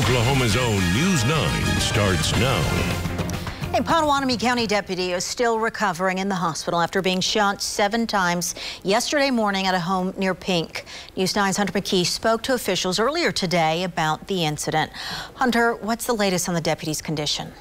Oklahoma's own News 9 starts now. A Pottawatomie County deputy is still recovering in the hospital after being shot 7 times yesterday morning at a home near Pink. News 9's Hunter McKee spoke to officials earlier today about the incident. Hunter, what's the latest on the deputy's condition?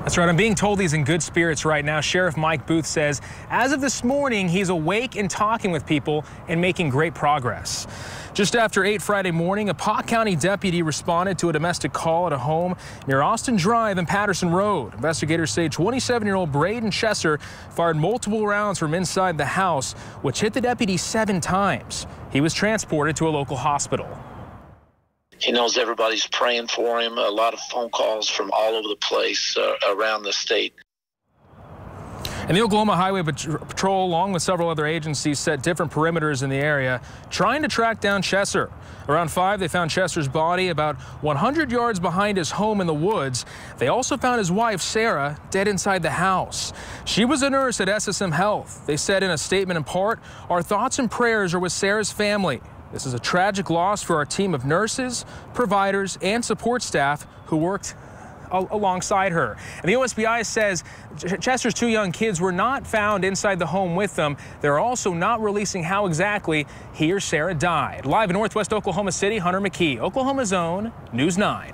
That's right. I'm being told he's in good spirits right now. Sheriff Mike Booth says as of this morning, he's awake and talking with people and making great progress. Just after 8 Friday morning, a Pottawatomie County deputy responded to a domestic call at a home near Austin Drive and Patterson Road. Investigators say 27-year-old Braden Chesser fired multiple rounds from inside the house, which hit the deputy 7 times. He was transported to a local hospital. He knows everybody's praying for him. A lot of phone calls from all over the place around the state. And the Oklahoma Highway Patrol, along with several other agencies, set different perimeters in the area, trying to track down Chesser. Around 5, they found Chesser's body about 100 yards behind his home in the woods. They also found his wife, Sarah, dead inside the house. She was a nurse at SSM Health. They said in a statement in part, "Our thoughts and prayers are with Sarah's family. This is a tragic loss for our team of nurses, providers, and support staff who worked alongside her." And the OSBI says Chester's 2 young kids were not found inside the home with them. They're also not releasing how exactly he or Sarah died. Live in Northwest Oklahoma City, Hunter McKee, Oklahoma's own News 9.